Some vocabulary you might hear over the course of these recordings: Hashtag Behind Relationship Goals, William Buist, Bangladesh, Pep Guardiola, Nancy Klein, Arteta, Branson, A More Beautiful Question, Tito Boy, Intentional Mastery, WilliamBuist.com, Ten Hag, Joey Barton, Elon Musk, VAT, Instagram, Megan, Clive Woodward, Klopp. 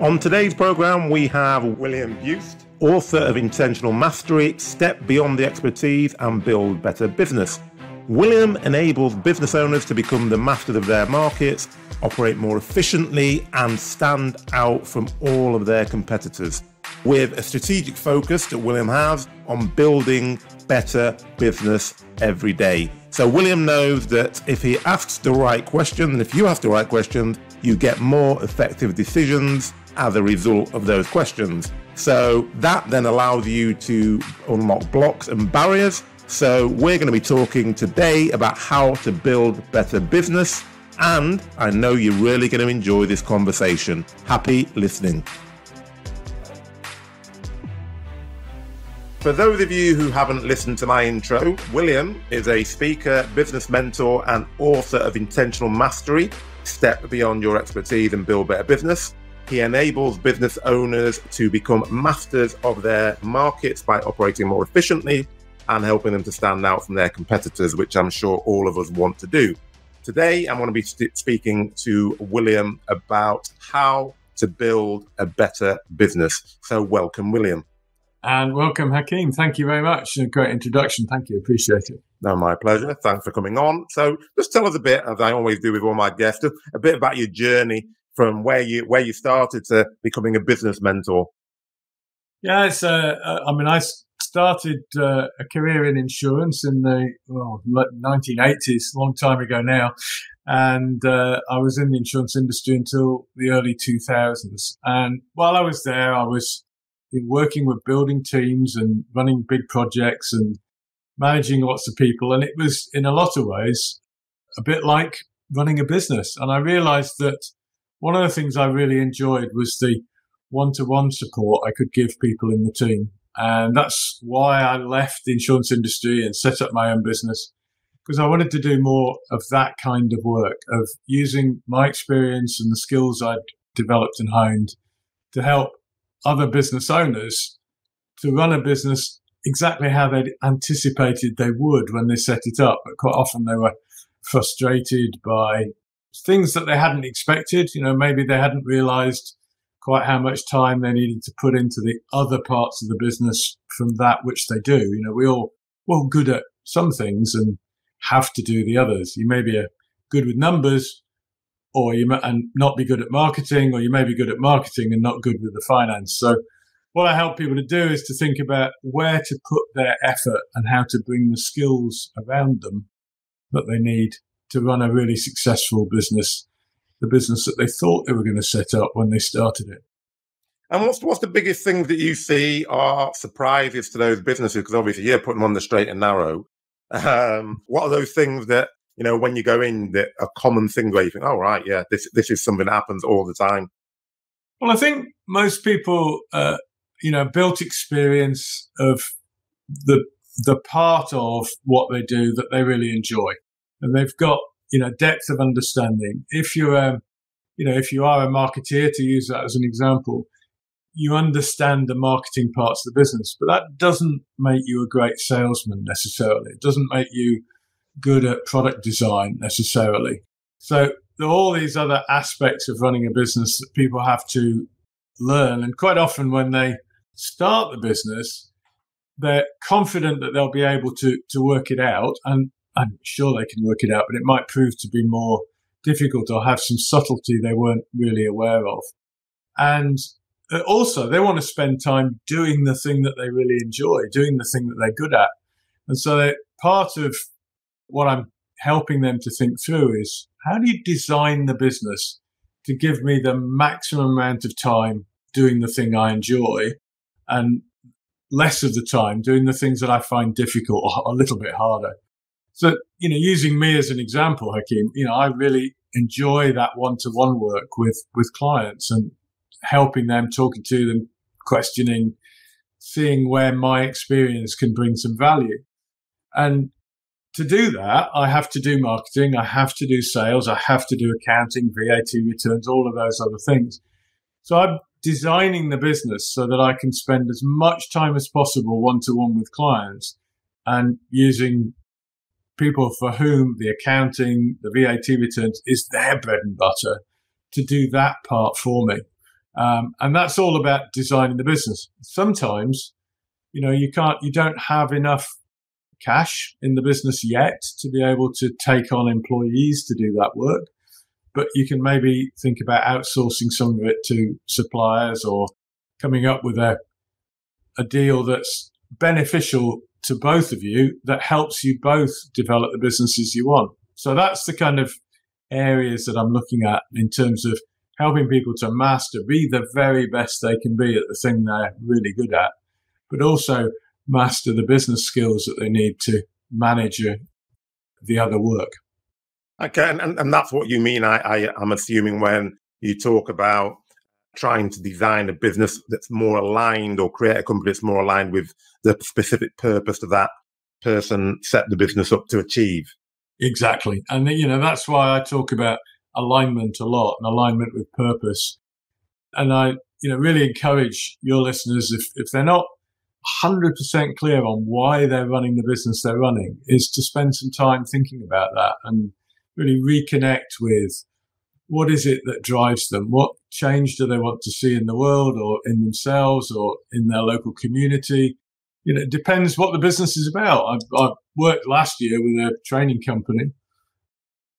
On today's programme, we have William Buist, author of Intentional Mastery, Step Beyond the Expertise and Build Better Business. William enables business owners to become the masters of their markets, operate more efficiently and stand out from all of their competitors, with a strategic focus that William has on building better business every day. So William knows that if he asks the right question, and if you ask the right questions, you get more effective decisions as a result of those questions. So that then allows you to unlock blocks and barriers. So we're going to be talking today about how to build better business, and I know you're really going to enjoy this conversation. Happy listening. For those of you who haven't listened to my intro, William is a speaker, business mentor, and author of Intentional Mastery, Step Beyond Your Expertise and Build Better Business. He enables business owners to become masters of their markets by operating more efficiently and helping them to stand out from their competitors, which I'm sure all of us want to do. Today, I'm going to be speaking to William about how to build a better business. So welcome, William. And welcome, Hakeem. Thank you very much. A great introduction. Thank you. Appreciate it. No, my pleasure. Thanks for coming on. So just tell us a bit, as I always do with all my guests, a bit about your journey from where you started to becoming a business mentor. Yeah, it's, I mean, I started a career in insurance in the 1980s, a long time ago now. And I was in the insurance industry until the early 2000s. And while I was there, I was working with building teams and running big projects and managing lots of people. And it was, in a lot of ways, a bit like running a business. And I realized that one of the things I really enjoyed was the one-to-one support I could give people in the team. And that's why I left the insurance industry and set up my own business, because I wanted to do more of that kind of work, of using my experience and the skills I'd developed and honed to help other business owners to run a business exactly how they'd anticipated they would when they set it up. But quite often they were frustrated by things that they hadn't expected. You know, maybe they hadn't realized quite how much time they needed to put into the other parts of the business from that which they do. You know, we're all good at some things and have to do the others. You may be good with numbers, or you might not be good at marketing, or you may be good at marketing and not good with the finance. So what I help people to do is to think about where to put their effort and how to bring the skills around them that they need to run a really successful business, the business that they thought they were going to set up when they started it. And what's the biggest thing that you see are surprises to those businesses? Because obviously you're putting them on the straight and narrow. What are those things that, you know, when you go in, that a common thing where you think, oh, right, yeah, this is something that happens all the time? Well, I think most people, you know, built experience of the part of what they do that they really enjoy. And they've got, you know, depth of understanding. If you're, you know, if you are a marketeer, to use that as an example, you understand the marketing parts of the business, but that doesn't make you a great salesman necessarily. It doesn't make you good at product design necessarily. So there are all these other aspects of running a business that people have to learn. And quite often when they start the business, they're confident that they'll be able to work it out. And I'm sure they can work it out, but it might prove to be more difficult or have some subtlety they weren't really aware of. And also, they want to spend time doing the thing that they really enjoy, doing the thing that they're good at. And so part of what I'm helping them to think through is, how do you design the business to give me the maximum amount of time doing the thing I enjoy and less of the time doing the things that I find difficult or a little bit harder? So, you know, using me as an example, Hakeem, you know, I really enjoy that one-to-one work with clients and helping them, talking to them, questioning, seeing where my experience can bring some value. And to do that, I have to do marketing, I have to do sales, I have to do accounting, VAT returns, all of those other things. So I'm designing the business so that I can spend as much time as possible one-to-one with clients and using people for whom the accounting, the VAT returns is their bread and butter to do that part for me. And that's all about designing the business. Sometimes, you know, you don't have enough cash in the business yet to be able to take on employees to do that work, but you can maybe think about outsourcing some of it to suppliers or coming up with a deal that's beneficial to both of you that helps you both develop the businesses you want. So that's the kind of areas that I'm looking at in terms of helping people to master, be the very best they can be at the thing they're really good at, but also master the business skills that they need to manage the other work. Okay, and that's what you mean, I'm assuming, when you talk about trying to design a business that's more aligned, or create a company that's more aligned with the specific purpose that that person set the business up to achieve. Exactly. And, you know, that's why I talk about alignment a lot, and alignment with purpose. And I, you know, really encourage your listeners, if they're not 100% clear on why they're running the business they're running, is to spend some time thinking about that and really reconnect with what is it that drives them? What change do they want to see in the world, or in themselves, or in their local community? You know, it depends what the business is about. I worked last year with a training company,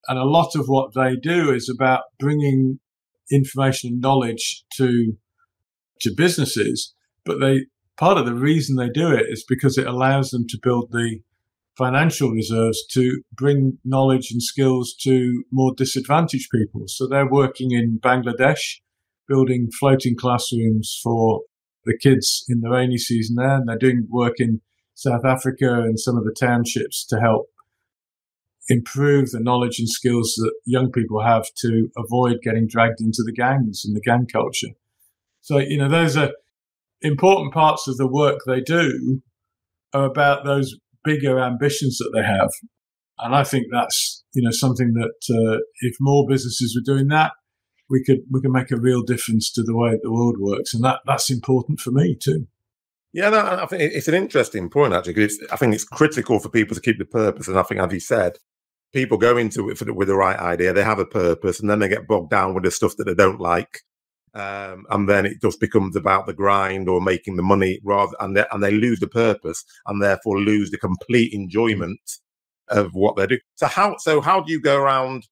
and a lot of what they do is about bringing information and knowledge to businesses, but part of the reason they do it is because it allows them to build the financial reserves to bring knowledge and skills to more disadvantaged people. So they're working in Bangladesh, building floating classrooms for the kids in the rainy season there. And they're doing work in South Africa and some of the townships to help improve the knowledge and skills that young people have to avoid getting dragged into the gangs and the gang culture. So, you know, those are important parts of the work they do, are about those bigger ambitions that they have. And I think that's, you know, something that if more businesses were doing that, we could make a real difference to the way the world works. And that's important for me too. Yeah, no, I think it's an interesting point, actually, because I think it's critical for people to keep the purpose. And I think, as you said, people go into it with the right idea, they have a purpose, and then they get bogged down with the stuff that they don't like. And then it just becomes about the grind or making the money, rather, and they lose the purpose, and therefore lose the complete enjoyment of what they do. So how do you go around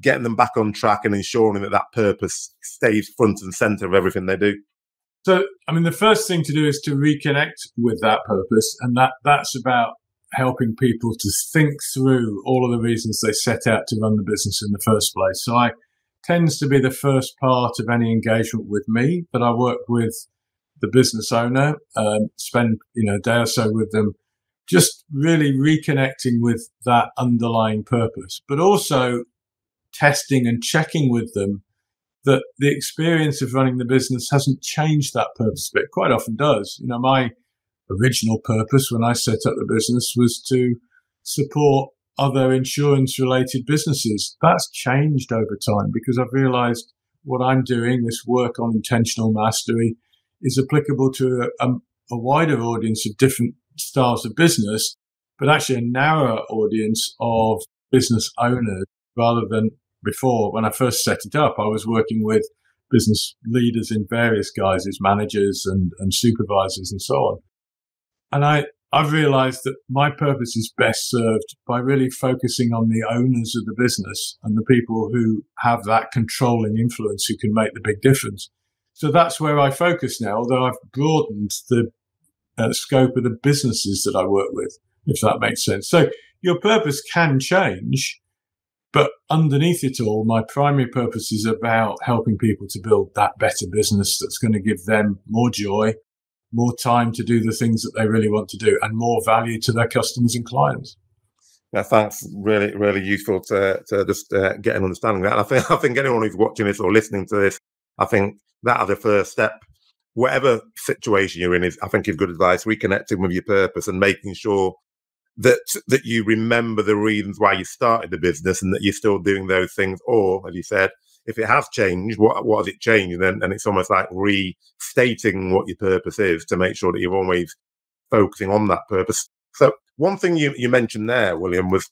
getting them back on track and ensuring that that purpose stays front and center of everything they do? So, I mean, the first thing to do is to reconnect with that purpose, and that's about helping people to think through all of the reasons they set out to run the business in the first place. So I tends to be the first part of any engagement with me, but I work with the business owner, spend, you know, a day or so with them, just really reconnecting with that underlying purpose, but also testing and checking with them that the experience of running the business hasn't changed that purpose, but it quite often does. You know, my original purpose when I set up the business was to support other insurance-related businesses. That's changed over time because I've realized what I'm doing, this work on intentional mastery, is applicable to a wider audience of different styles of business, but actually a narrower audience of business owners, rather than before. When I first set it up, I was working with business leaders in various guises, managers and supervisors and so on. And I've realized that my purpose is best served by really focusing on the owners of the business and the people who have that controlling influence, who can make the big difference. So that's where I focus now, although I've broadened the scope of the businesses that I work with, if that makes sense. So your purpose can change, but underneath it all, my primary purpose is about helping people to build that better business that's going to give them more joy, more time to do the things that they really want to do, and more value to their customers and clients. Yeah, that's really, really useful to just get an understanding of that. And I think anyone who's watching this or listening to this, I think that are the first step. Whatever situation you're in, I think is good advice, reconnecting with your purpose and making sure that you remember the reasons why you started the business and that you're still doing those things. Or, as you said, if it has changed, what has it changed? And then it's almost like restating what your purpose is to make sure that you're always focusing on that purpose. So one thing you mentioned there, William, was,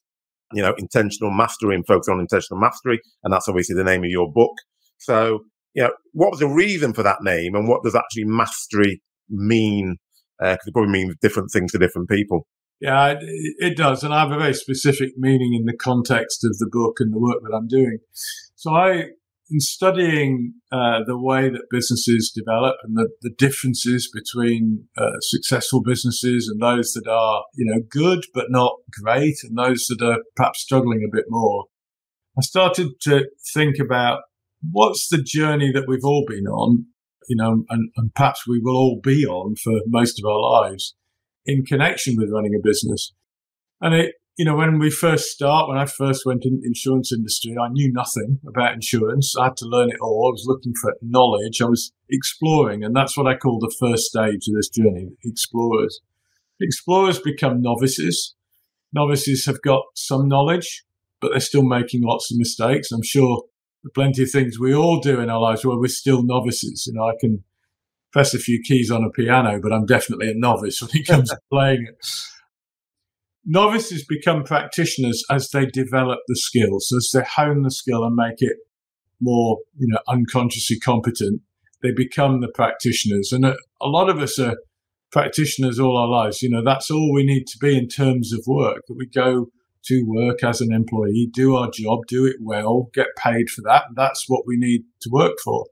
you know, intentional mastery and focus on intentional mastery. And that's obviously the name of your book. So you know, what was the reason for that name, and what does actually mastery mean? Because it probably means different things to different people. Yeah, it does. And I have a very specific meaning in the context of the book and the work that I'm doing. So in studying the way that businesses develop and the differences between successful businesses and those that are, you know, good but not great, and those that are perhaps struggling a bit more, I started to think about what's the journey that we've all been on, you know, and perhaps we will all be on for most of our lives in connection with running a business. And it, you know, when I first went into the insurance industry, I knew nothing about insurance. I had to learn it all. I was looking for knowledge. I was exploring, and that's what I call the first stage of this journey, explorers. Explorers become novices. Novices have got some knowledge, but they're still making lots of mistakes. I'm sure there are plenty of things we all do in our lives where we're still novices. You know, I can press a few keys on a piano, but I'm definitely a novice when it comes to playing it. Novices become practitioners as they develop the skills, as they hone the skill and make it more, you know, unconsciously competent. They become the practitioners. And a lot of us are practitioners all our lives. You know, that's all we need to be in terms of work, that we go to work as an employee, do our job, do it well, get paid for that. That's what we need to work for.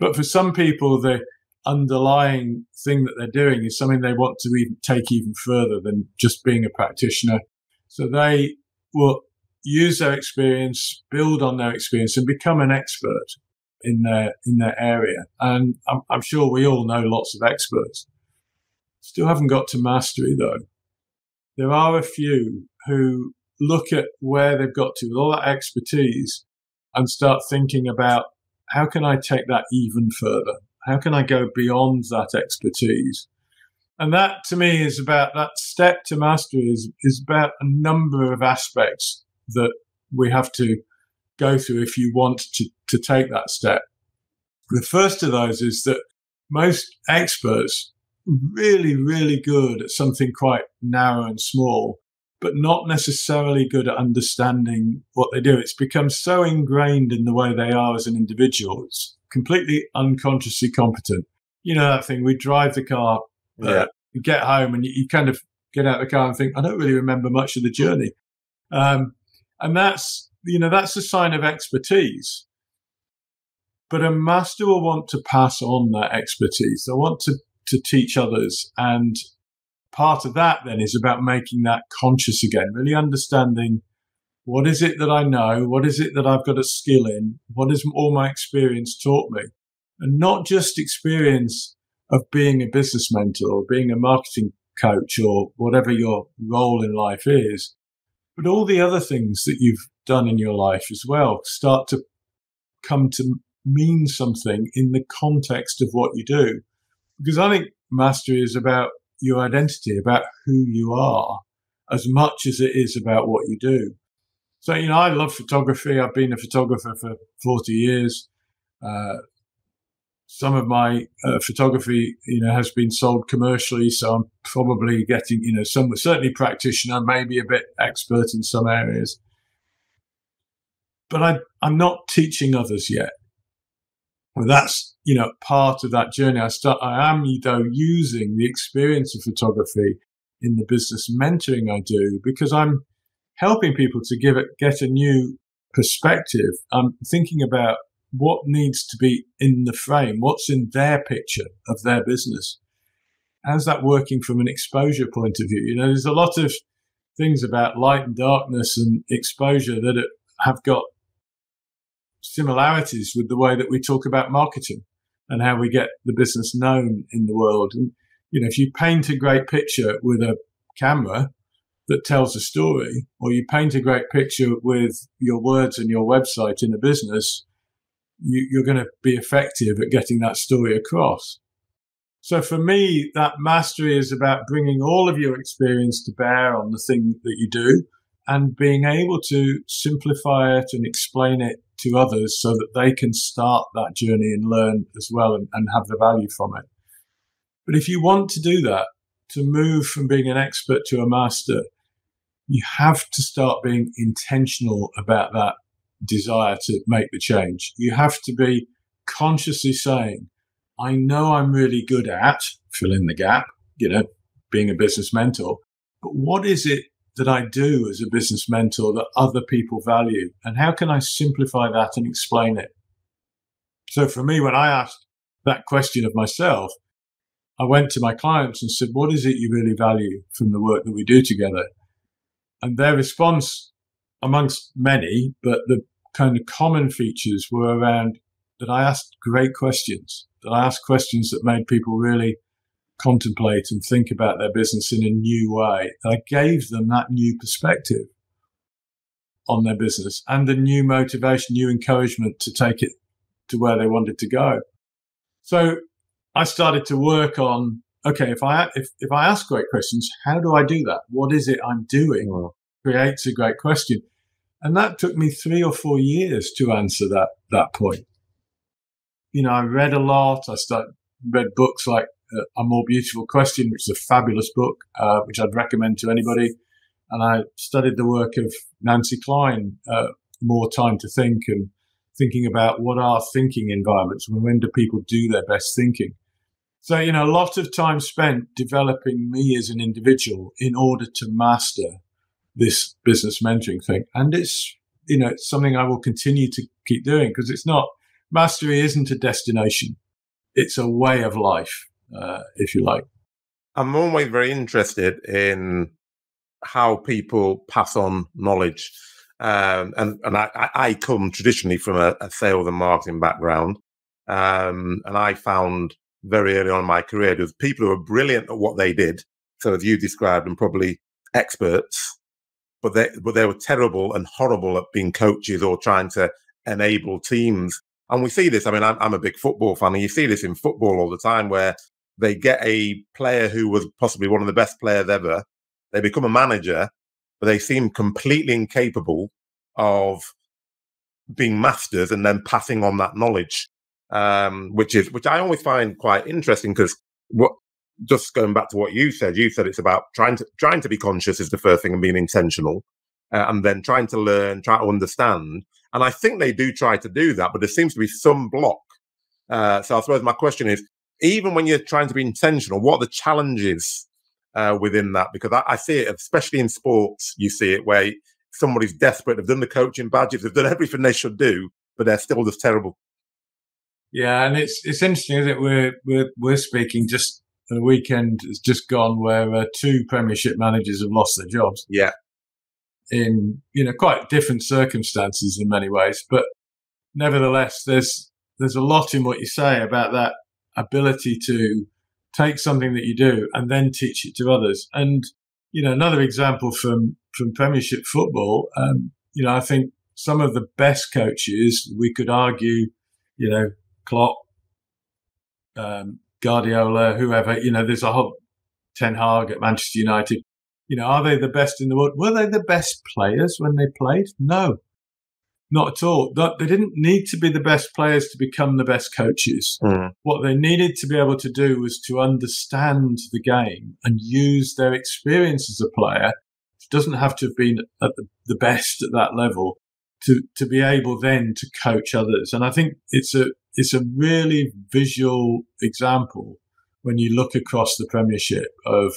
But for some people, the underlying thing that they're doing is something they want to take even further than just being a practitioner. So they will use their experience, build on their experience, and become an expert in their area. And I'm sure we all know lots of experts. Still haven't got to mastery, though. There are a few who look at where they've got to with all that expertise and start thinking about, how can I take that even further? How can I go beyond that expertise? And that, to me, is about that step to mastery is about a number of aspects that we have to go through if you want to take that step. The first of those is that most experts are really, really good at something quite narrow and small, but not necessarily good at understanding what they do. It's become so ingrained in the way they are as an individual. It's completely unconsciously competent. You know that thing, we drive the car, you get home and you kind of get out of the car and think, I don't really remember much of the journey. And that's, you know, that's a sign of expertise. But a master will want to pass on that expertise. They'll want to teach others, and part of that then is about making that conscious again, really understanding what is it that I know, what is it that I've got a skill in, what has all my experience taught me, and not just experience of being a business mentor or being a marketing coach or whatever your role in life is, but all the other things that you've done in your life as well start to come to mean something in the context of what you do. Because I think mastery is about your identity, about who you are, as much as it is about what you do. So, you know, I love photography. I've been a photographer for 40 years. Some of my photography, you know, has been sold commercially. So I'm probably getting, you know, certainly practitioner, maybe a bit expert in some areas. But I'm not teaching others yet. Well, that's, you know, part of that journey. I am, though, using the experience of photography in the business mentoring I do, because I'm helping people to get a new perspective. I'm thinking about what needs to be in the frame, what's in their picture of their business. How's that working from an exposure point of view? You know, there's a lot of things about light and darkness and exposure that have got similarities with the way that we talk about marketing and how we get the business known in the world. And, you know, if you paint a great picture with a camera that tells a story, or you paint a great picture with your words and your website in a business, you're going to be effective at getting that story across. So for me, that mastery is about bringing all of your experience to bear on the thing that you do, and being able to simplify it and explain it to others so that they can start that journey and learn as well and have the value from it. But if you want to do that, to move from being an expert to a master, you have to start being intentional about that desire to make the change. You have to be consciously saying, I know I'm really good at, fill in the gap, you know, being a business mentor, but what is it that I do as a business mentor that other people value? And how can I simplify that and explain it? So for me, when I asked that question of myself, I went to my clients and said, what is it you really value from the work that we do together? And their response, amongst many, but the kind of common features were around that I asked great questions, that I asked questions that made people really contemplate and think about their business in a new way. And I gave them that new perspective on their business and a new motivation, new encouragement to take it to where they wanted to go. So I started to work on, okay, if I ask great questions, how do I do that? What is it I'm doing creates a great question? And that took me 3 or 4 years to answer that point. You know, I read a lot. I read books like A More Beautiful Question, which is a fabulous book, which I'd recommend to anybody. And I studied the work of Nancy Klein, More Time to Think, and thinking about what are thinking environments and when do people do their best thinking. So, you know, a lot of time spent developing me as an individual in order to master this business mentoring thing. And it's, you know, it's something I will continue to keep doing because it's not, mastery isn't a destination. It's a way of life. If you like. I'm always very interested in how people pass on knowledge. And I come traditionally from a sales and marketing background. And I found very early on in my career, there was people who were brilliant at what they did. So as you described, and probably experts, but they were terrible and horrible at being coaches or trying to enable teams. And we see this. I mean, I'm a big football fan, and you see this in football all the time where they get a player who was possibly one of the best players ever. They become a manager, but they seem completely incapable of being masters and then passing on that knowledge, which I always find quite interesting because just going back to what you said it's about trying to be conscious is the first thing and being intentional, and then trying to learn, try to understand. And I think they do try to do that, but there seems to be some block. So I suppose my question is, even when you're trying to be intentional, what are the challenges within that? Because I see it, especially in sports, you see it where somebody's desperate. They've done the coaching badges. They've done everything they should do, but they're still just terrible. Yeah, and it's interesting, isn't it? We're speaking just the weekend has just gone where 2 Premiership managers have lost their jobs. Yeah. In, you know, quite different circumstances in many ways, but nevertheless, there's a lot in what you say about that ability to take something that you do and then teach it to others. And, you know, another example from Premiership football, you know, I think some of the best coaches, we could argue, you know, Klopp, Guardiola, whoever, you know, there's a whole Ten Hag at Manchester United. You know, are they the best in the world? Were they the best players when they played? No, not at all. They didn't need to be the best players to become the best coaches. Mm. What they needed to be able to do was to understand the game and use their experience as a player, which doesn't have to have been at the best at that level, to be able then to coach others. And I think it's a really visual example when you look across the Premiership of,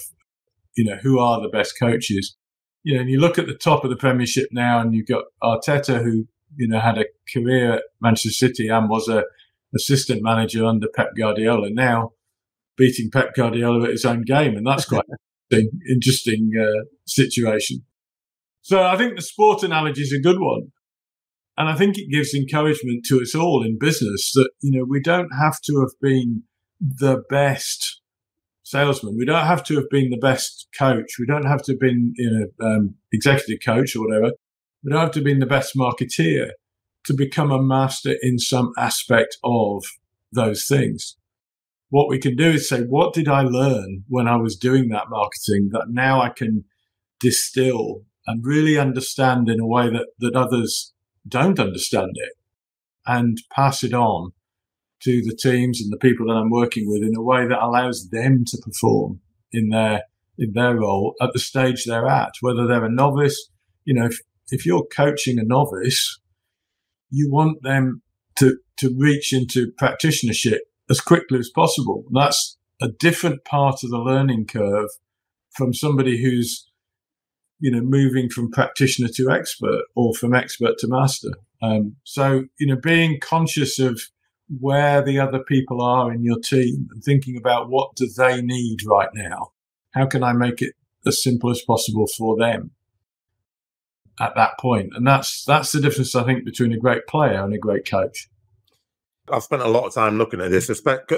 you know, who are the best coaches? You know, and you look at the top of the Premiership now and you've got Arteta, who, you know, had a career at Manchester City and was an assistant manager under Pep Guardiola, now beating Pep Guardiola at his own game. And that's quite an interesting situation. So I think the sport analogy is a good one. And I think it gives encouragement to us all in business that, you know, we don't have to have been the best salesman. We don't have to have been the best coach. We don't have to have been, you know, executive coach or whatever. We don't have to have been the best marketeer to become a master in some aspect of those things. What we can do is say, what did I learn when I was doing that marketing that now I can distill and really understand in a way that others don't understand it, and pass it on to the teams and the people that I'm working with in a way that allows them to perform in their role at the stage they're at, whether they're a novice. You know, if you're coaching a novice, you want them to to reach into practitionership as quickly as possible. That's a different part of the learning curve from somebody who's, you know, moving from practitioner to expert or from expert to master. So, you know, being conscious of where the other people are in your team and thinking about what do they need right now? How can I make it as simple as possible for them at that point? And that's the difference, I think, between a great player and a great coach. I've spent a lot of time looking at this, especially,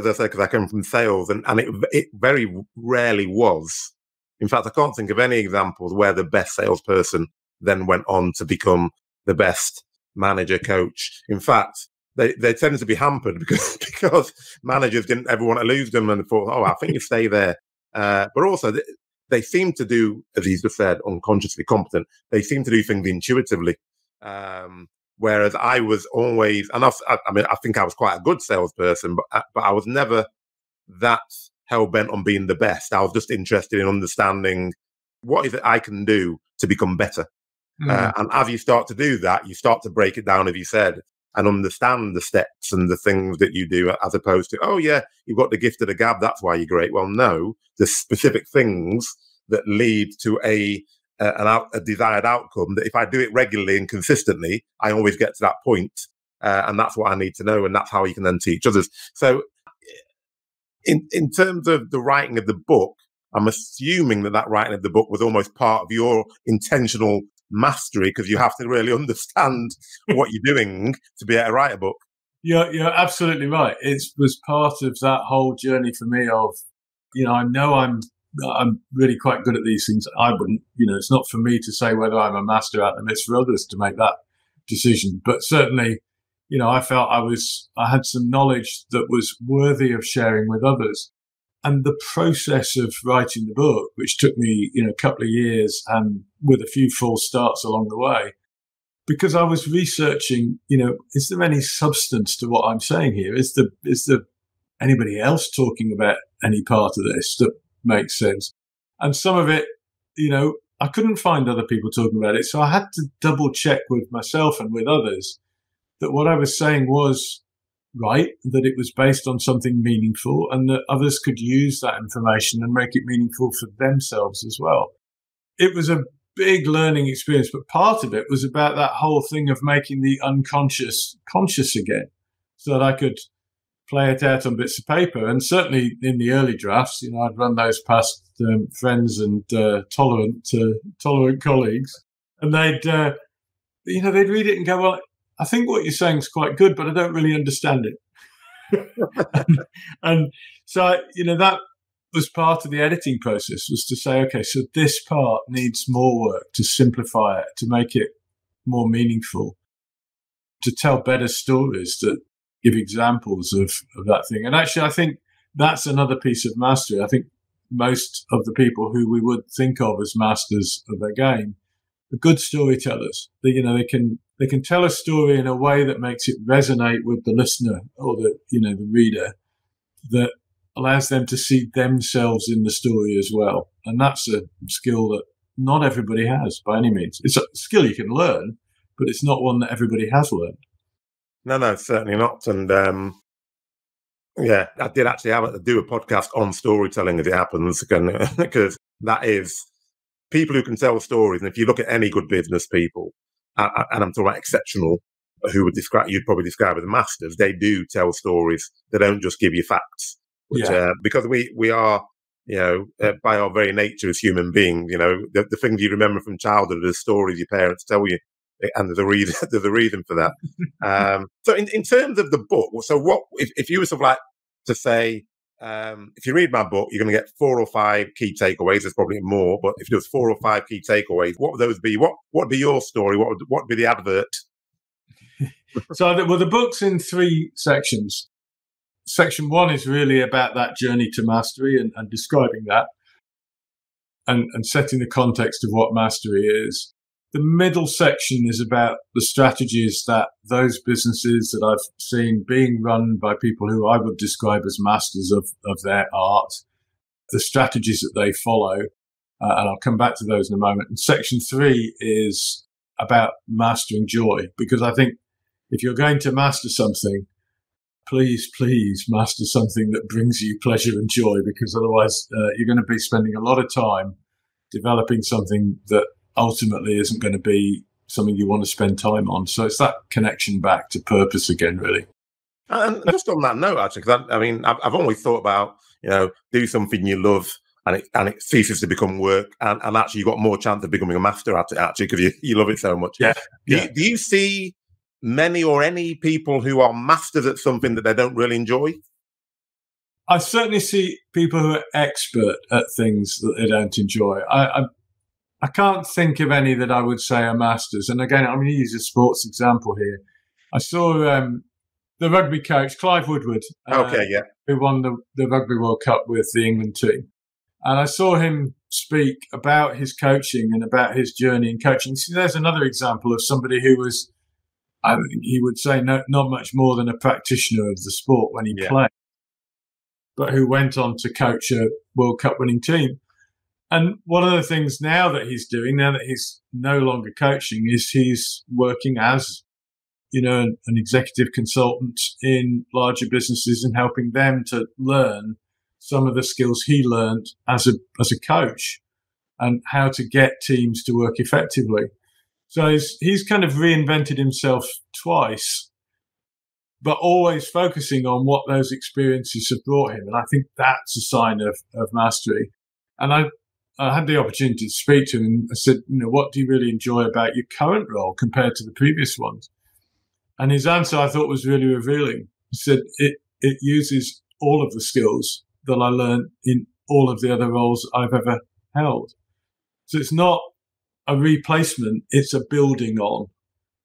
as I say, because I come from sales, and it very rarely was. In fact, I can't think of any examples where the best salesperson then went on to become the best manager, coach. In fact, they tended to be hampered because managers didn't ever want to lose them and thought, oh, I think you stay there. But also, they seem to do, as he's just said, unconsciously competent. They seem to do things intuitively. Whereas I was always, and I mean, I think I was quite a good salesperson, but I was never that hell-bent on being the best. I was just interested in understanding what is it I can do to become better. Mm. And as you start to do that, you start to break it down, as you said, and understand the steps and the things that you do, as opposed to, oh, yeah, you've got the gift of the gab, that's why you're great. Well, no, the specific things that lead to a desired outcome, that if I do it regularly and consistently, I always get to that point. And that's what I need to know. And that's how you can then teach others. So in terms of the writing of the book, I'm assuming that writing of the book was almost part of your intentional mastery, because you have to really understand what you're doing to be able to write a book. Yeah, you're absolutely right. It was part of that whole journey for me of, you know I'm really quite good at these things. I wouldn't, you know, it's not for me to say whether I'm a master at them. It's for others to make that decision. But certainly, you know, I felt I had some knowledge that was worthy of sharing with others. And the process of writing the book, which took me, you know, a couple of years and with a few false starts along the way, because I was researching, you know, is there any substance to what I'm saying here? Is there anybody else talking about any part of this that makes sense? And some of it, you know, I couldn't find other people talking about it. So I had to double check with myself and with others that what I was saying was right, that it was based on something meaningful and that others could use that information and make it meaningful for themselves as well. It was a big learning experience, but part of it was about that whole thing of making the unconscious conscious again so that I could play it out on bits of paper. And certainly in the early drafts, you know, I'd run those past friends and tolerant colleagues, and they'd, you know, they'd read it and go, well, I think what you're saying is quite good, but I don't really understand it. and so, you know, that was part of the editing process, was to say, okay, so this part needs more work to simplify it, to make it more meaningful, to tell better stories, to give examples of that thing. And actually, I think that's another piece of mastery. I think most of the people who we would think of as masters of their game are good storytellers. They, you know, they can tell a story in a way that makes it resonate with the listener or the, you know, the reader, that allows them to see themselves in the story as well. And that's a skill that not everybody has by any means. It's a skill you can learn, but it's not one that everybody has learned. No, certainly not. And yeah, I did actually have to do a podcast on storytelling, as it happens, because that is people who can tell stories. And if you look at any good business people, and I'm talking about exceptional, who would describe, you'd probably describe as masters, they do tell stories. They don't just give you facts, which, yeah. Because we are, you know, by our very nature as human beings, you know, the things you remember from childhood are the stories your parents tell you, and there's a reason for that. So in terms of the book, so what, if you were sort of like to say, if you read my book, you're going to get 4 or 5 key takeaways. There's probably more, but if there was 4 or 5 key takeaways, what would those be? What would be your story? What would be the advert? So the book's in 3 sections. Section 1 is really about that journey to mastery and describing that and setting the context of what mastery is. The middle section is about the strategies that those businesses that I've seen being run by people who I would describe as masters of their art, the strategies that they follow. And I'll come back to those in a moment. And section 3 is about mastering joy, because I think if you're going to master something, please, please master something that brings you pleasure and joy, because otherwise you're going to be spending a lot of time developing something that ultimately isn't going to be something you want to spend time on. So it's that connection back to purpose again, really. And just on that note, actually, because I've always thought about, you know, do something you love and it ceases to become work. And actually, you've got more chance of becoming a master at it, actually, because you love it so much. Yeah. Do you see many or any people who are masters at something that they don't really enjoy? I certainly see people who are expert at things that they don't enjoy. I can't think of any that I would say are masters. And again, I'm going to use a sports example here. I saw the rugby coach, Clive Woodward, who won the Rugby World Cup with the England team. And I saw him speak about his coaching and about his journey in coaching. See, there's another example of somebody who was, I think he would say, not much more than a practitioner of the sport when he played, but who went on to coach a World Cup winning team. And one of the things now that he's doing, now that he's no longer coaching, is he's working as, you know, an executive consultant in larger businesses and helping them to learn some of the skills he learned as a coach and how to get teams to work effectively. So he's kind of reinvented himself twice, but always focusing on what those experiences have brought him. And I think that's a sign of mastery. And I had the opportunity to speak to him, and I said, you know, what do you really enjoy about your current role compared to the previous ones? And his answer, I thought, was really revealing. He said, it uses all of the skills that I learned in all of the other roles I've ever held. So it's not a replacement, it's a building on.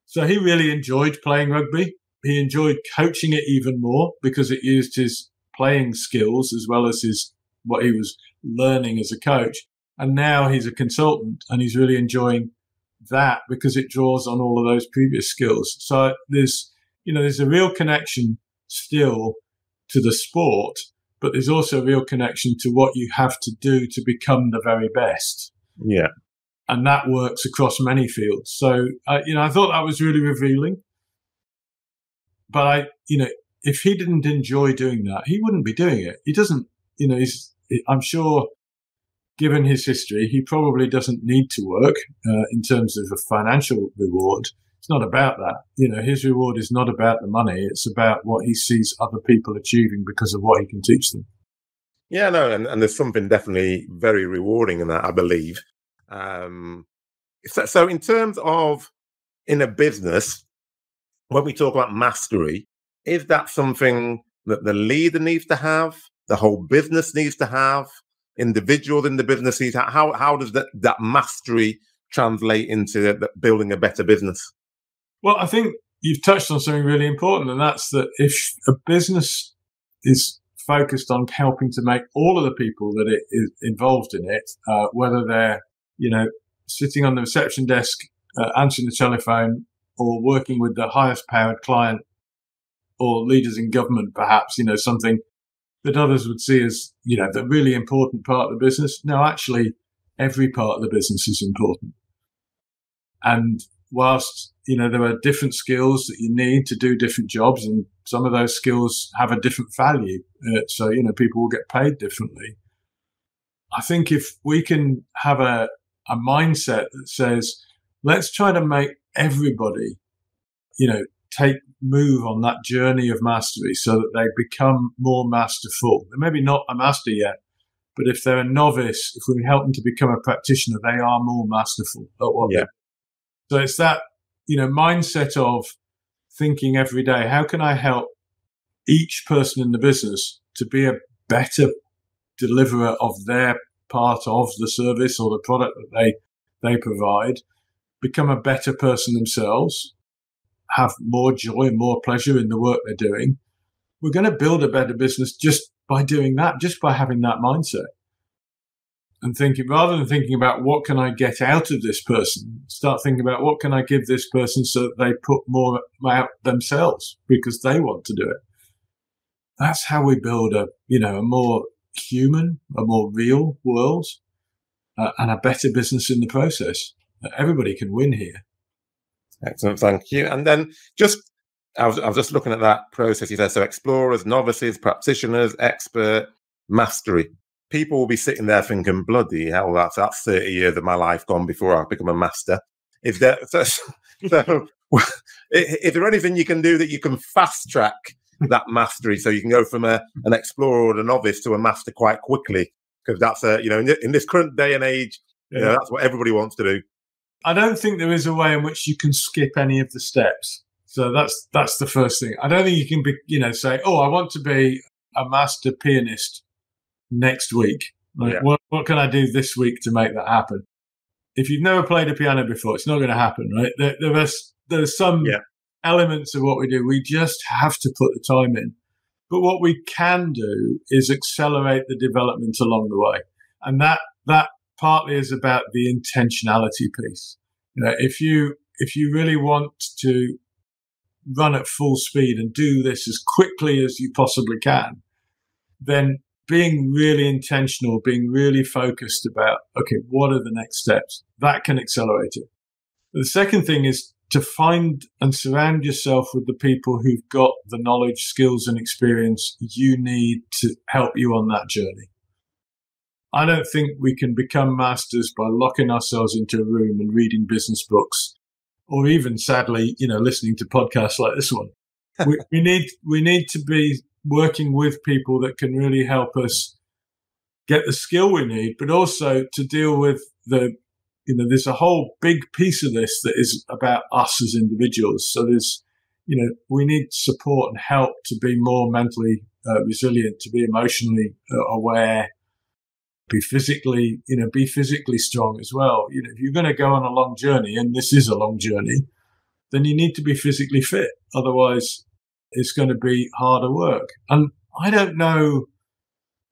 So he really enjoyed playing rugby. He enjoyed coaching it even more because it used his playing skills as well as his what he was learning as a coach. And now he's a consultant and he's really enjoying that because it draws on all of those previous skills. So there's a real connection still to the sport, but there's also a real connection to what you have to do to become the very best. Yeah. And that works across many fields. So, I thought that was really revealing. But if he didn't enjoy doing that, he wouldn't be doing it. He doesn't, I'm sure, given his history, he probably doesn't need to work in terms of a financial reward. It's not about that. His reward is not about the money. It's about what he sees other people achieving because of what he can teach them. Yeah, no, and there's something definitely very rewarding in that, I believe. So in terms of in a business, when we talk about mastery, is that something that the leader needs to have, the whole business needs to have, individuals in the business needs to have? How does that mastery translate into building a better business? Well, I think you've touched on something really important, and that's that if a business is focused on helping to make all of the people that it is involved in it, whether they're, sitting on the reception desk, answering the telephone, or working with the highest powered client or leaders in government, perhaps, something that others would see as, the really important part of the business. No, actually, every part of the business is important. And whilst, there are different skills that you need to do different jobs, and some of those skills have a different value. So people will get paid differently. I think if we can have a mindset that says, let's try to make everybody, move on that journey of mastery so that they become more masterful. They're maybe not a master yet, but if they're a novice, if we help them to become a practitioner, they are more masterful at what they do. So it's that, mindset of thinking every day, how can I help each person in the business to be a better deliverer of their part of the service or the product that they provide, become a better person themselves, have more joy and more pleasure in the work they're doing. We're going to build a better business just by doing that, just by having that mindset. And thinking, rather than thinking about what can I get out of this person, start thinking about what can I give this person so that they put more out themselves because they want to do it. That's how we build a more human, a more real world, and a better business in the process. Everybody can win here. Excellent, thank you. And then just I was just looking at that process. He says, so explorers, novices, practitioners, expert, mastery. People will be sitting there thinking, bloody hell, that's 30 years of my life gone before I become a master. Is there, so is there anything you can do that you can fast track that mastery so you can go from an explorer or a novice to a master quite quickly? Because that's, in this current day and age, you know, that's what everybody wants to do. I don't think there is a way in which you can skip any of the steps. So that's the first thing. I don't think you can be, say, oh, I want to be a master pianist next week. Like, yeah. What can I do this week to make that happen? If you've never played a piano before, it's not going to happen, right? There's some elements of what we do. We just have to put the time in. But what we can do is accelerate the development along the way. And that partly is about the intentionality piece. You know, if you really want to run at full speed and do this as quickly as you possibly can, then being really intentional, being really focused about, okay, what are the next steps? That can accelerate it. The second thing is to find and surround yourself with the people who've got the knowledge, skills, and experience you need to help you on that journey. I don't think we can become masters by locking ourselves into a room and reading business books, or even, sadly, listening to podcasts like this one. we need to be working with people that can really help us get the skill we need, but also to deal with the, there's a whole big piece of this that is about us as individuals. So there's, we need support and help to be more mentally resilient, to be emotionally aware, be physically strong as well. If you're going to go on a long journey, and this is a long journey, then you need to be physically fit. Otherwise, it's going to be harder work. And I don't know,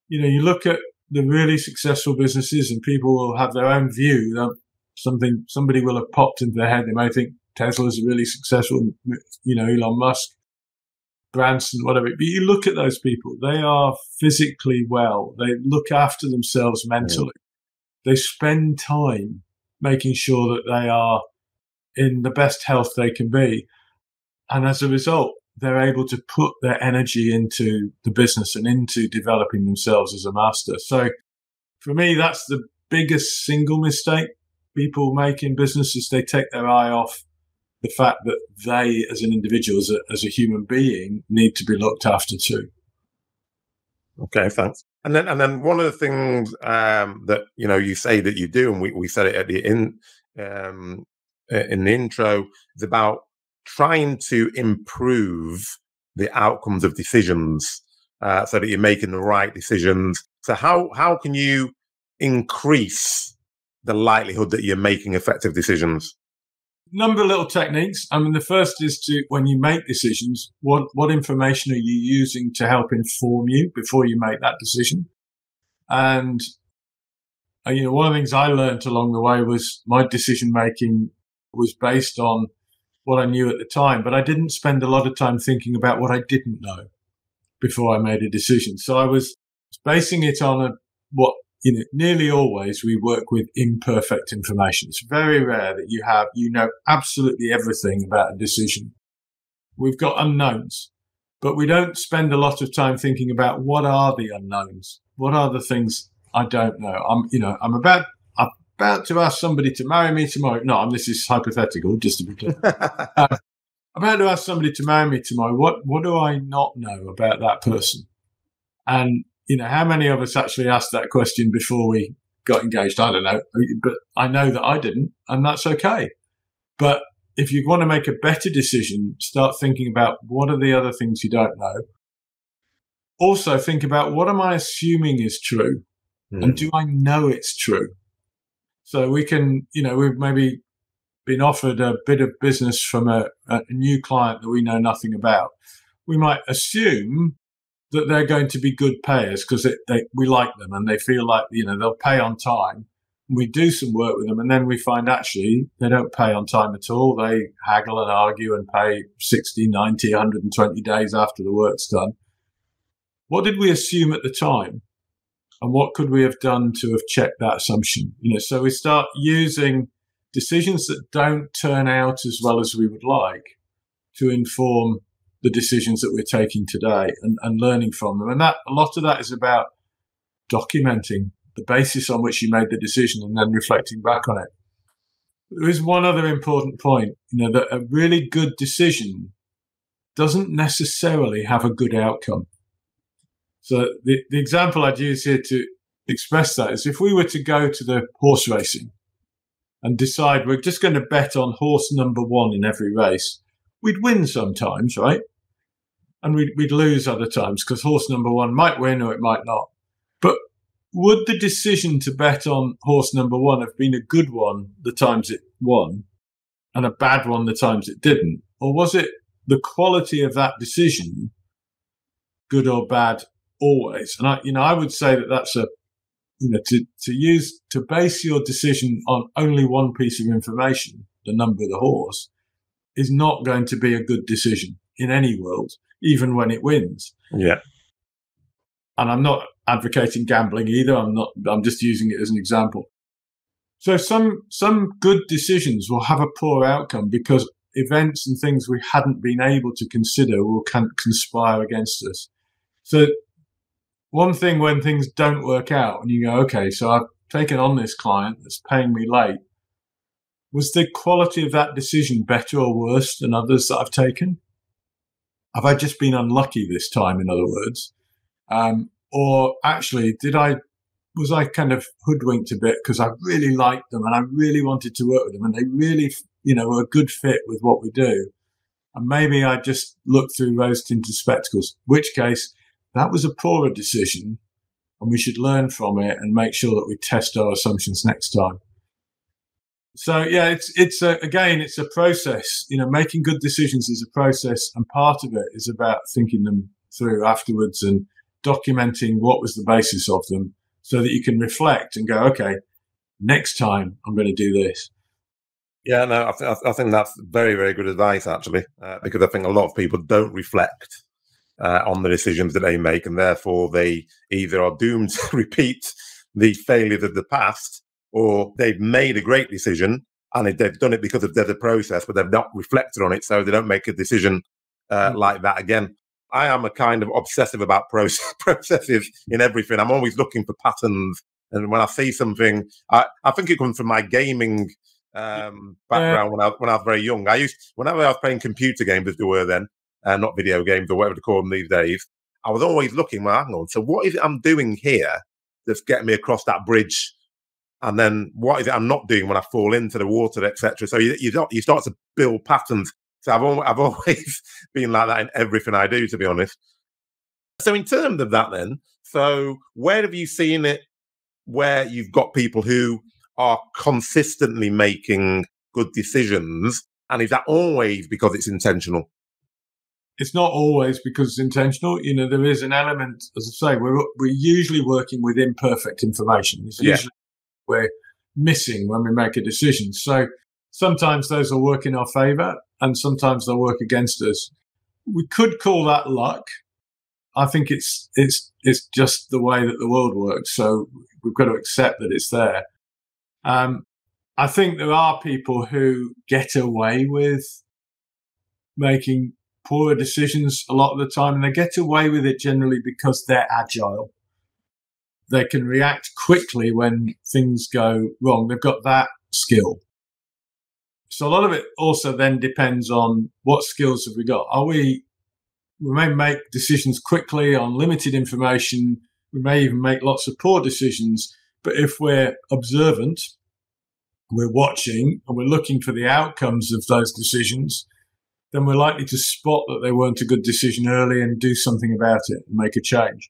you look at the really successful businesses and people will have their own view. Somebody will have popped into their head. They may think Tesla's really successful, Elon Musk, Branson, whatever. But you look at those people, they are physically well. They look after themselves mentally. Yeah. They spend time making sure that they are in the best health they can be. And as a result, they're able to put their energy into the business and into developing themselves as a master. So for me, that's the biggest single mistake people make in business is they take their eye off the fact that they, as an individual, as a human being, need to be looked after too. Okay, thanks. And then one of the things that you say that you do, and we said it at the in the intro, is about trying to improve the outcomes of decisions so that you're making the right decisions. So how can you increase the likelihood that you're making effective decisions? Number of little techniques. I mean, the first is to, when you make decisions, what information are you using to help inform you before you make that decision? And, one of the things I learned along the way was my decision making was based on what I knew at the time, but I didn't spend a lot of time thinking about what I didn't know before I made a decision. So I was basing it on nearly always we work with imperfect information. It's very rare that you know absolutely everything about a decision. We've got unknowns, but we don't spend a lot of time thinking about what are the unknowns? What are the things I don't know? I'm about to ask somebody to marry me tomorrow. No, this is hypothetical, just to be clear. I'm about to ask somebody to marry me tomorrow. What do I not know about that person? And how many of us actually asked that question before we got engaged? I don't know, but I know that I didn't, and that's okay. But if you want to make a better decision, start thinking about what are the other things you don't know. Also think about what am I assuming is true, and do I know it's true? So we can, we've maybe been offered a bit of business from a new client that we know nothing about. We might assume that they're going to be good payers because we like them and they feel like, they'll pay on time. We do some work with them and then we find actually they don't pay on time at all. They haggle and argue and pay 60, 90, 120 days after the work's done. What did we assume at the time? And what could we have done to have checked that assumption? So we start using decisions that don't turn out as well as we would like to inform the decisions that we're taking today and learning from them. And that a lot of that is about documenting the basis on which you made the decision and then reflecting back on it. There is one other important point, that a really good decision doesn't necessarily have a good outcome. So the example I'd use here to express that is if we were to go to the horse racing and decide we're just going to bet on horse number one in every race, we'd win sometimes, right? And we'd lose other times because horse number one might win or it might not. But would the decision to bet on horse number one have been a good one the times it won and a bad one the times it didn't? Or was it the quality of that decision, good or bad, always? And I would say that that's to base your decision on only one piece of information, the number of the horse, is not going to be a good decision in any world, even when it wins. Yeah. And I'm not advocating gambling either. I'm just using it as an example. So some good decisions will have a poor outcome because events and things we hadn't been able to consider will conspire against us. So one thing when things don't work out and you go, okay, so I've taken on this client that's paying me late. Was the quality of that decision better or worse than others that I've taken? Have I just been unlucky this time, in other words? Or actually, was I kind of hoodwinked a bit because I really liked them and I really wanted to work with them and they really, were a good fit with what we do. And maybe I just looked through rose-tinted spectacles, in which case that was a poorer decision and we should learn from it and make sure that we test our assumptions next time. So yeah, it's a process. Making good decisions is a process, and part of it is about thinking them through afterwards and documenting what was the basis of them, so that you can reflect and go, okay, next time I'm going to do this. Yeah, no, I think that's very, very good advice actually, because I think a lot of people don't reflect on the decisions that they make, and therefore they either are doomed to repeat the failures of the past, or they've made a great decision and they've done it because of the process, but they've not reflected on it, so they don't make a decision like that again. I am a kind of obsessive about processes in everything. I'm always looking for patterns. And when I see something, I think it comes from my gaming background when I was very young. Whenever I was playing computer games, as they were then, not video games or whatever to call them these days, I was always looking, well, hang on, so what is it I'm doing here that's getting me across that bridge? And then what is it I'm not doing when I fall into the water, etc. So you start to build patterns. So I've always been like that in everything I do, to be honest. So in terms of that then, so where have you seen it where you've got people who are consistently making good decisions? And is that always because it's intentional? It's not always because it's intentional. There is an element, as I say, we're usually working with imperfect information. It's usually we're missing when we make a decision. So sometimes those will work in our favor and sometimes they'll work against us. We could call that luck. I think it's just the way that the world works. So we've got to accept that it's there. I think there are people who get away with making poorer decisions a lot of the time, and they get away with it generally because they're agile. They can react quickly when things go wrong. They've got that skill. So a lot of it also then depends on what skills have we got. We may make decisions quickly on limited information. We may even make lots of poor decisions. But if we're observant, we're watching and we're looking for the outcomes of those decisions, then we're likely to spot that they weren't a good decision early and do something about it and make a change.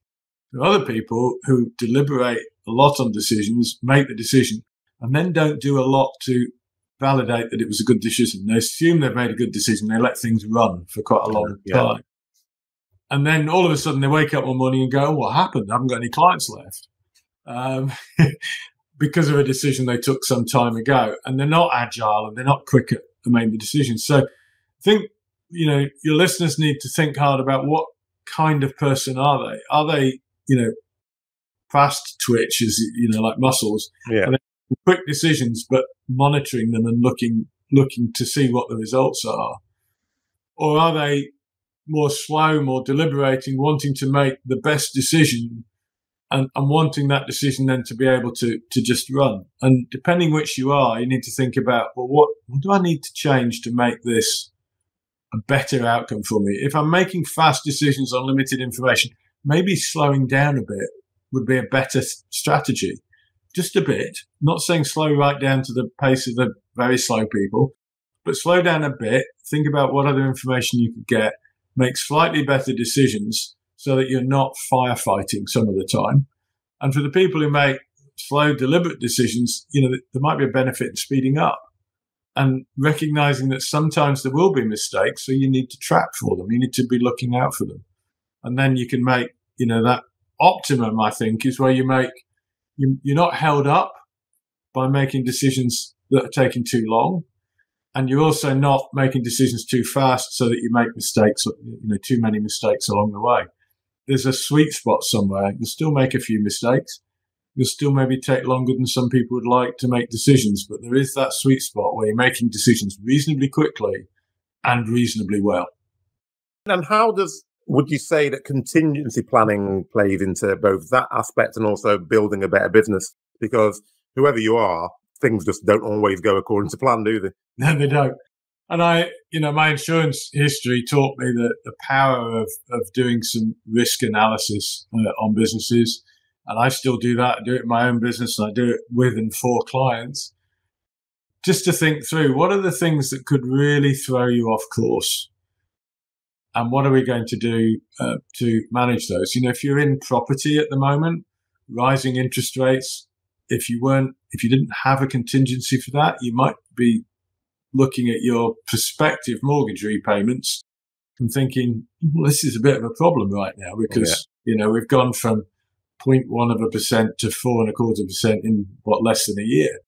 There are other people who deliberate a lot on decisions, make the decision, and then don't do a lot to validate that it was a good decision. They assume they've made a good decision. They let things run for quite a long time. And then all of a sudden they wake up one morning and go, oh, what happened? I haven't got any clients left because of a decision they took some time ago. And they're not agile and they're not quick at making the decision. So I think, your listeners need to think hard about what kind of person are they? Are they, fast twitch is, like muscles. Yeah. Quick decisions, but monitoring them and looking to see what the results are? Or are they more slow, more deliberating, wanting to make the best decision and wanting that decision then to be able to just run. And depending which you are, you need to think about, well, what do I need to change to make this a better outcome for me? If I'm making fast decisions on limited information, maybe slowing down a bit would be a better strategy. Just a bit, not saying slow right down to the pace of the very slow people, but slow down a bit, think about what other information you could get, make slightly better decisions so that you're not firefighting some of the time. And for the people who make slow, deliberate decisions, you know, there might be a benefit in speeding up and recognizing that sometimes there will be mistakes, so you need to trap for them. You need to be looking out for them. And then you can make, you know, that optimum, I think, is where you make, you're not held up by making decisions that are taking too long. And you're also not making decisions too fast so that you make mistakes, you know, too many mistakes along the way. There's a sweet spot somewhere. You'll still make a few mistakes. You'll still maybe take longer than some people would like to make decisions, but there is that sweet spot where you're making decisions reasonably quickly and reasonably well. And how does, would you say that contingency planning plays into both that aspect and also building a better business? Because whoever you are, things just don't always go according to plan, do they? No, they don't. And I, you know, my insurance history taught me that the power of doing some risk analysis on businesses. And I still do that. I do it in my own business and I do it with and for clients. Just to think through, what are the things that could really throw you off course? And what are we going to do to manage those? You know, if you're in property at the moment, rising interest rates, if you didn't have a contingency for that, you might be looking at your prospective mortgage repayments and thinking, well, this is a bit of a problem right now because, you know, we've gone from 0.1% to 4.25% in what, less than a year.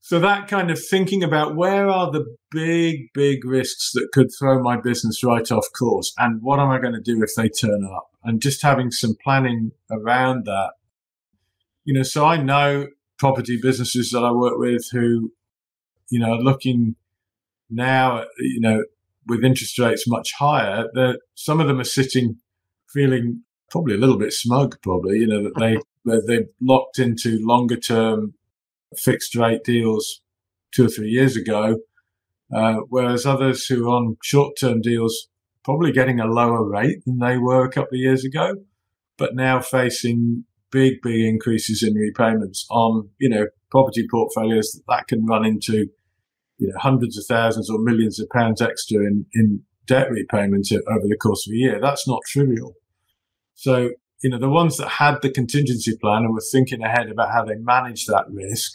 So that kind of thinking about where are the big, big risks that could throw my business right off course and what am I going to do if they turn up, and just having some planning around that. You know, so I know property businesses that I work with who, you know, are looking now, you know, with interest rates much higher, that some of them are sitting feeling probably a little bit smug, probably, you know, that they've locked into longer term fixed rate deals 2 or 3 years ago, whereas others who are on short term deals probably getting a lower rate than they were a couple of years ago, but now facing big, big increases in repayments on, you know, property portfolios that can run into, you know, hundreds of thousands or millions of pounds extra in debt repayments over the course of a year. That's not trivial. So, you know, the ones that had the contingency plan and were thinking ahead about how they manage that risk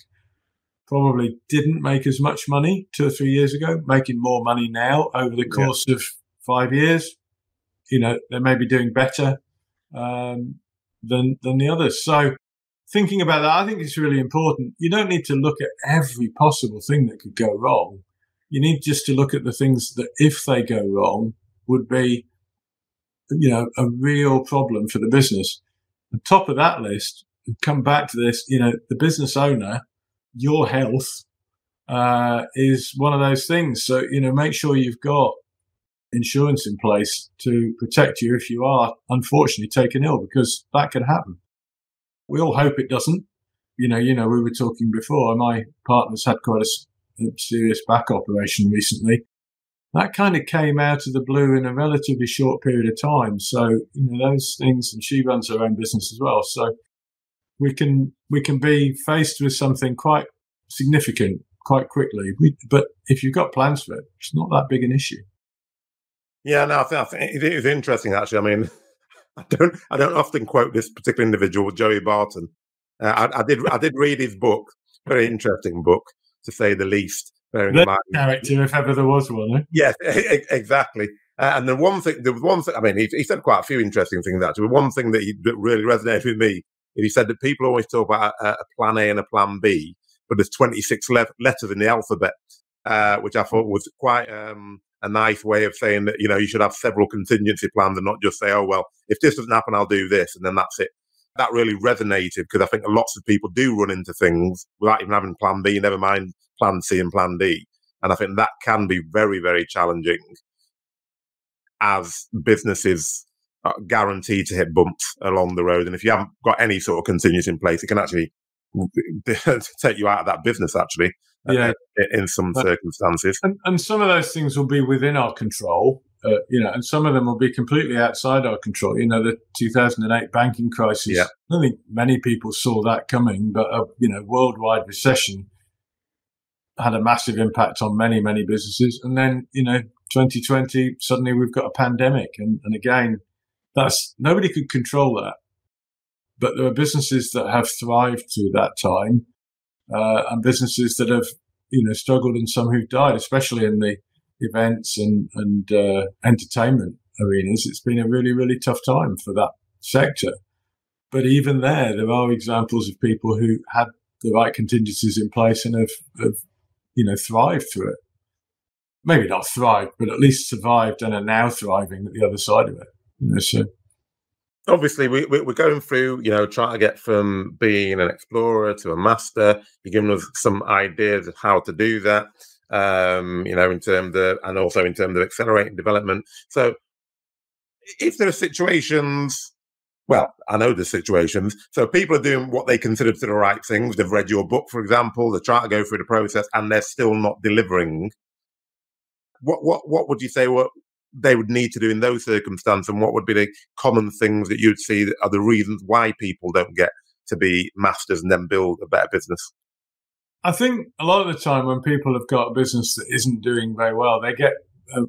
probably didn't make as much money 2 or 3 years ago, making more money now over the course of 5 years. You know, they may be doing better than the others. So thinking about that, I think it's really important. You don't need to look at every possible thing that could go wrong. You need just to look at the things that, if they go wrong, would be, you know, a real problem for the business. On top of that list, come back to this, you know, the business owner, your health is one of those things. So, you know, make sure you've got insurance in place to protect you if you are unfortunately taken ill, because that can happen. We all hope it doesn't. You know, we were talking before, my partner's had quite a serious back operation recently. That kind of came out of the blue in a relatively short period of time. So, you know, those things, and she runs her own business as well. So we can be faced with something quite significant quite quickly. But if you've got plans for it, it's not that big an issue. Yeah, no, I think it is interesting, actually. I mean, I don't often quote this particular individual, Joey Barton. I did read his book, very interesting book, to say the least. Bearing in mind, character, if ever there was one. Eh? Yes, exactly. And the one thing, I mean, he said quite a few interesting things, actually. One thing that really resonated with me is he said that people always talk about a plan A and a plan B, but there's 26 letters in the alphabet, which I thought was quite... a nice way of saying that, you know, you should have several contingency plans and not just say, oh, well, if this doesn't happen, I'll do this. And then that's it. That really resonated because I think lots of people do run into things without even having plan B, never mind plan C and plan D. And I think that can be very, very challenging. as businesses are guaranteed to hit bumps along the road. And if you haven't got any sort of contingency in place, it can actually take you out of that business, actually, in some circumstances. And some of those things will be within our control, and some of them will be completely outside our control. You know, the 2008 banking crisis, yeah. I don't think many people saw that coming, but, worldwide recession had a massive impact on many, many businesses. And then, 2020, suddenly we've got a pandemic. And again, nobody could control that. But there are businesses that have thrived through that time, and businesses that have, struggled, and some who've died, especially in the events and entertainment arenas. It's been a really, really tough time for that sector. But even there are examples of people who had the right contingencies in place and have thrived through it. Maybe not thrived, but at least survived and are now thriving at the other side of it. So. Obviously, we're going through, trying to get from being an explorer to a master. You're giving us some ideas of how to do that, and also in terms of accelerating development. So if there are situations, well, I know the situations. So people are doing what they consider to be the right things. They've read your book, for example. They're trying to go through the process and they're still not delivering. What would you say were they would need to do in those circumstances, and what would be the common things that you'd see that are the reasons why people don't get to be masters and then build a better business? I think a lot of the time when people have got a business that isn't doing very well, they get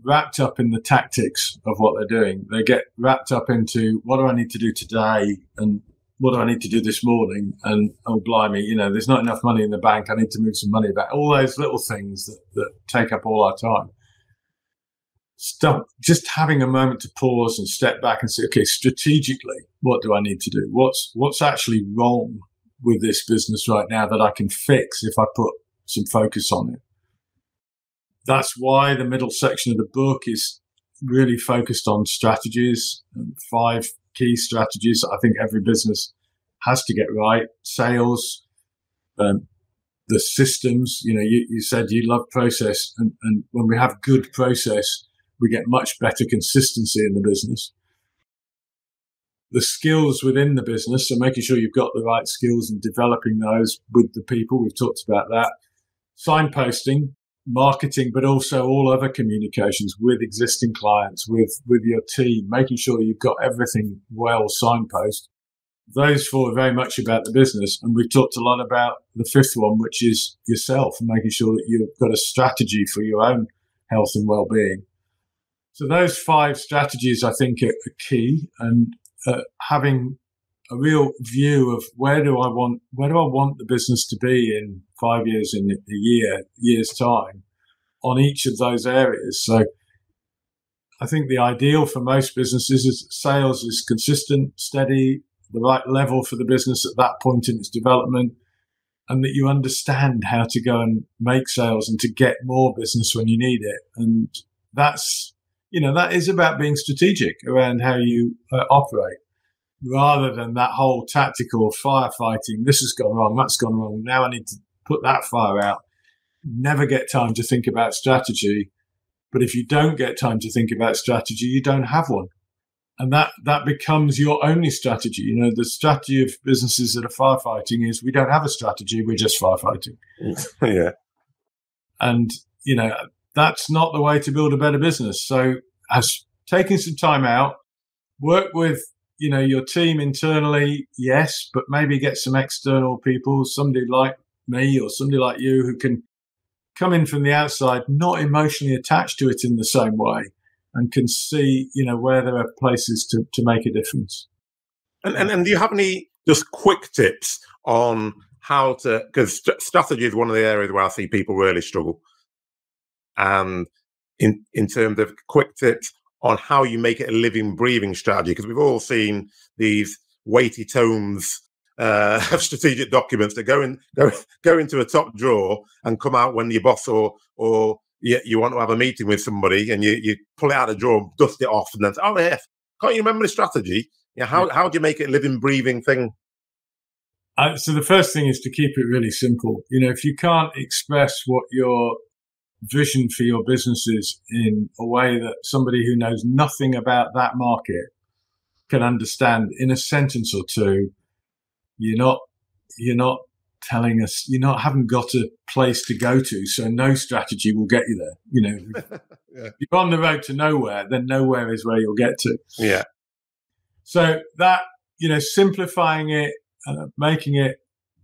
wrapped up in the tactics of what they're doing. They get wrapped up into, what do I need to do today? And what do I need to do this morning? And, oh, blimey, there's not enough money in the bank. I need to move some money back. All those little things that take up all our time. Stop, just having a moment to pause and step back and say, okay, strategically, what do I need to do? What's actually wrong with this business right now that I can fix if I put some focus on it? That's why the middle section of the book is really focused on strategies, 5 key strategies that I think every business has to get right. Sales, the systems. You said you love process, and when we have good process, we get much better consistency in the business. The skills within the business, so making sure you've got the right skills and developing those with the people. We've talked about that. Signposting, marketing, but also all other communications with existing clients, with your team, making sure you've got everything well signposted. Those 4 are very much about the business. And we've talked a lot about the 5th one, which is yourself, and making sure that you've got a strategy for your own health and well-being. So those 5 strategies, I think, are key, and having a real view of where do I want the business to be in 5 years, in a year's time, on each of those areas. So I think the ideal for most businesses is that sales is consistent, steady, the right level for the business at that point in its development, and that you understand how to go and make sales and to get more business when you need it. And that's that is about being strategic around how you operate, rather than that whole tactical firefighting. This has gone wrong, that's gone wrong, now I need to put that fire out. Never get time to think about strategy. But if you don't get time to think about strategy, you don't have one. And that becomes your only strategy. The strategy of businesses that are firefighting is, we don't have a strategy, we're just firefighting. Yeah. And, that's not the way to build a better business. So as taking some time out, work with, your team internally, yes, but maybe get some external people, somebody like me or somebody like you who can come in from the outside, not emotionally attached to it in the same way, and can see, where there are places to make a difference. And do you have any just quick tips on how to, because strategy is one of the areas where I see people really struggle. And in terms of quick tips on how you make it a living, breathing strategy, because we've all seen these weighty tomes of strategic documents that go into a top drawer and come out when your boss or you want to have a meeting with somebody, and you pull it out of the drawer, dust it off, and then say, oh, yeah, can't you remember the strategy? Yeah, how do you make it a living, breathing thing? So the first thing is to keep it really simple. If you can't express what your vision for your businesses in a way that somebody who knows nothing about that market can understand in a sentence or two. You're not telling us, haven't got a place to go to, so no strategy will get you there. Yeah. If you're on the road to nowhere, then nowhere is where you'll get to. Yeah. So that, simplifying it, making it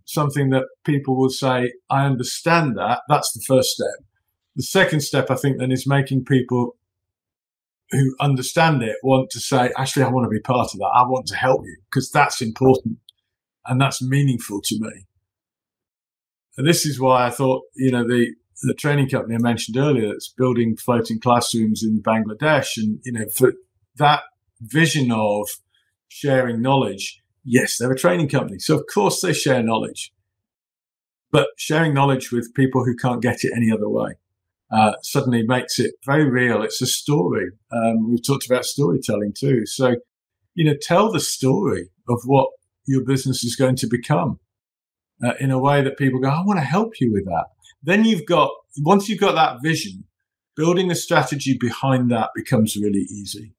something that people will say, I understand that. That's the first step. The second step, I think, then is making people who understand it want to say, actually, I want to be part of that. I want to help you, because that's important and that's meaningful to me. And this is why I thought, the training company I mentioned earlier that's building floating classrooms in Bangladesh, and, for that vision of sharing knowledge, yes, they're a training company. So, of course, they share knowledge, but sharing knowledge with people who can't get it any other way suddenly makes it very real. It's a story. We've talked about storytelling too. So, tell the story of what your business is going to become in a way that people go, I want to help you with that. Then once you've got that vision, building a strategy behind that becomes really easy,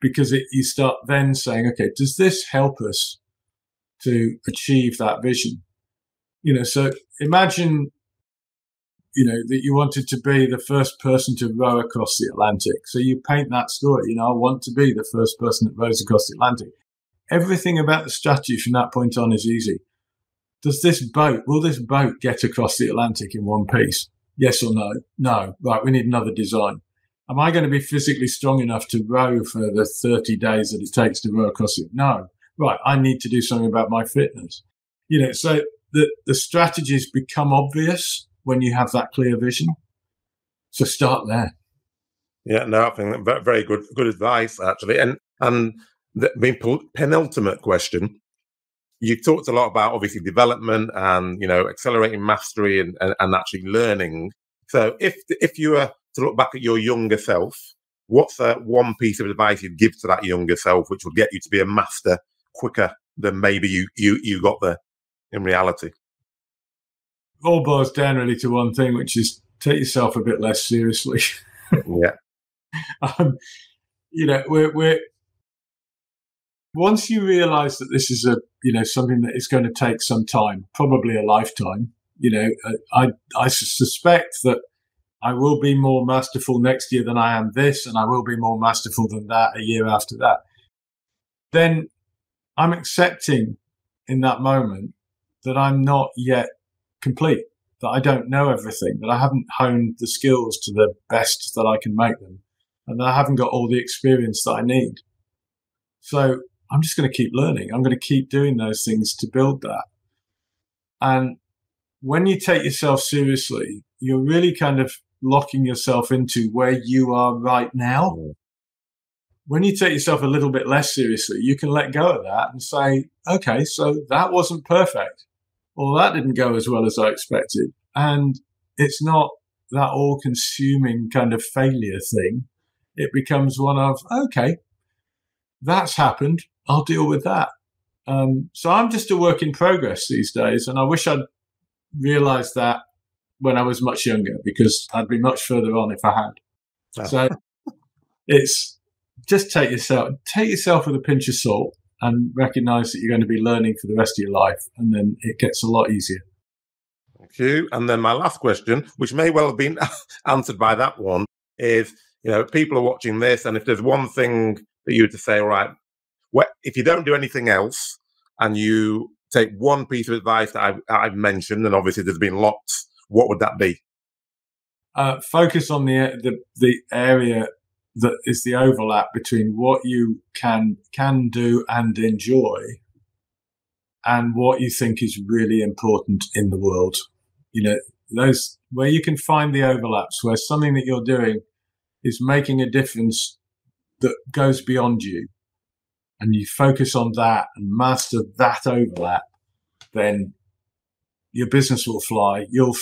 because you start then saying, okay, does this help us to achieve that vision? So imagine, that you wanted to be the first person to row across the Atlantic. So you paint that story, I want to be the first person that rows across the Atlantic. Everything about the strategy from that point on is easy. Will this boat get across the Atlantic in one piece? Yes or no? No. Right, we need another design. Am I going to be physically strong enough to row for the 30 days that it takes to row across it? No. Right, I need to do something about my fitness. So the strategies become obvious when you have that clear vision. So start there. Yeah, no, I think that's very good advice, actually. And the penultimate question. You've talked a lot about, obviously, development and, accelerating mastery and actually learning. So if you were to look back at your younger self, what's one piece of advice you'd give to that younger self which would get you to be a master quicker than maybe you got there in reality? It all boils down really to one thing, which is take yourself a bit less seriously. Yeah. Once you realize that this is something that is going to take some time, probably a lifetime, I suspect that I will be more masterful next year than I am this, and I will be more masterful than that a year after that. Then I'm accepting in that moment that I'm not yet complete, that I don't know everything, that I haven't honed the skills to the best that I can make them, and that I haven't got all the experience that I need. So I'm just going to keep learning. I'm going to keep doing those things to build that. And when you take yourself seriously, you're really kind of locking yourself into where you are right now. When you take yourself a little bit less seriously, you can let go of that and say, okay, so that wasn't perfect, or that didn't go as well as I expected. And it's not that all-consuming kind of failure thing. It becomes one of, okay, that's happened. I'll deal with that. So I'm just a work in progress these days. And I wish I'd realized that when I was much younger, because I'd be much further on if I had. Oh. So it's just take yourself with a pinch of salt and recognize that you're going to be learning for the rest of your life. And then it gets a lot easier. Thank you. And then my last question, which may well have been answered by that one, is, people are watching this. And if there's one thing that you were to say, all right, if you don't do anything else and you take one piece of advice that I've mentioned, and obviously there's been lots, what would that be? Focus on the area that is the overlap between what you can do and enjoy and what you think is really important in the world. Those where you can find the overlaps, where something that you're doing is making a difference that goes beyond you, and you focus on that and master that overlap, then your business will fly, you'll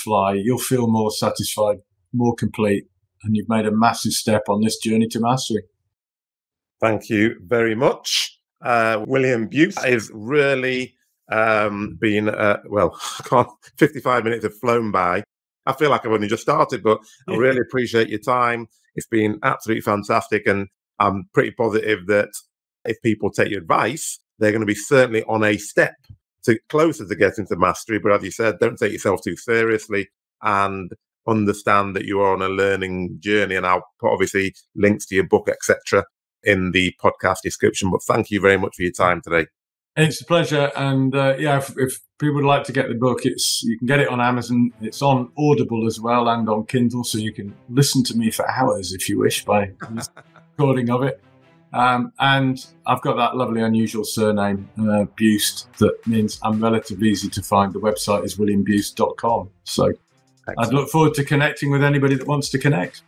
feel more satisfied, more complete, and you've made a massive step on this journey to mastery. Thank you very much. William Buist is really been, 55 minutes have flown by. I feel like I've only just started, but I really appreciate your time. It's been absolutely fantastic, and I'm pretty positive that if people take your advice, they're going to be certainly on a step to closer to getting to mastery. But as you said, don't take yourself too seriously and understand that you are on a learning journey. And I'll put obviously links to your book, etc., in the podcast description. But thank you very much for your time today. It's a pleasure. And yeah, if people would like to get the book, you can get it on Amazon. It's on Audible as well and on Kindle. So you can listen to me for hours if you wish by recording of it. And I've got that lovely unusual surname, Buist, that means I'm relatively easy to find. The website is WilliamBuist.com. So I'd look forward to connecting with anybody that wants to connect.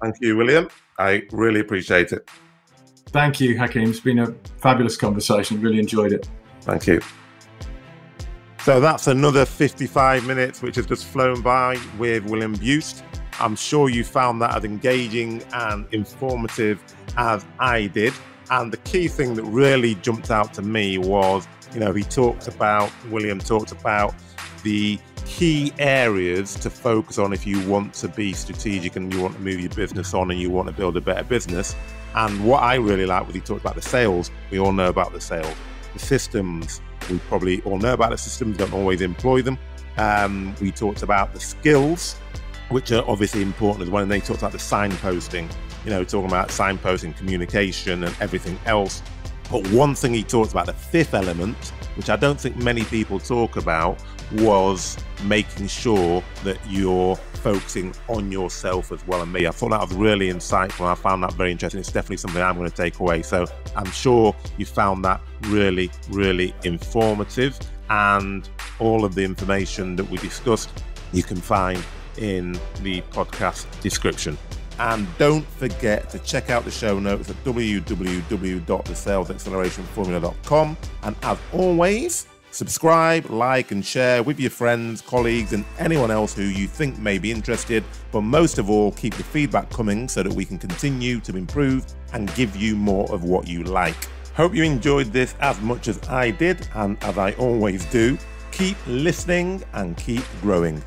Thank you, William. I really appreciate it. Thank you, Hakeem. It's been a fabulous conversation. Really enjoyed it. Thank you. So that's another 55 minutes, which has just flown by with William Buist. I'm sure you found that as engaging and informative as I did. And the key thing that really jumped out to me was, you know, William talked about the key areas to focus on if you want to be strategic and you want to move your business on and you want to build a better business. And what I really like was he talked about the sales. We all know about the sales. The systems, we probably all know about the systems, don't always employ them. We talked about the skills, which are obviously important as well. And they talked about the signposting, you know, talking about signposting, communication and everything else. But one thing he talked about, the fifth element, which I don't think many people talk about, was making sure that you're focusing on yourself as well. And me, I thought that was really insightful. I found that very interesting. It's definitely something I'm going to take away. So I'm sure you found that really, really informative. And all of the information that we discussed, you can find in the podcast description. And don't forget to check out the show notes at www.thesalesaccelerationformula.com. And as always, subscribe, like, and share with your friends, colleagues, and anyone else who you think may be interested. But most of all, keep the feedback coming so that we can continue to improve and give you more of what you like. Hope you enjoyed this as much as I did, and as I always do, keep listening and keep growing.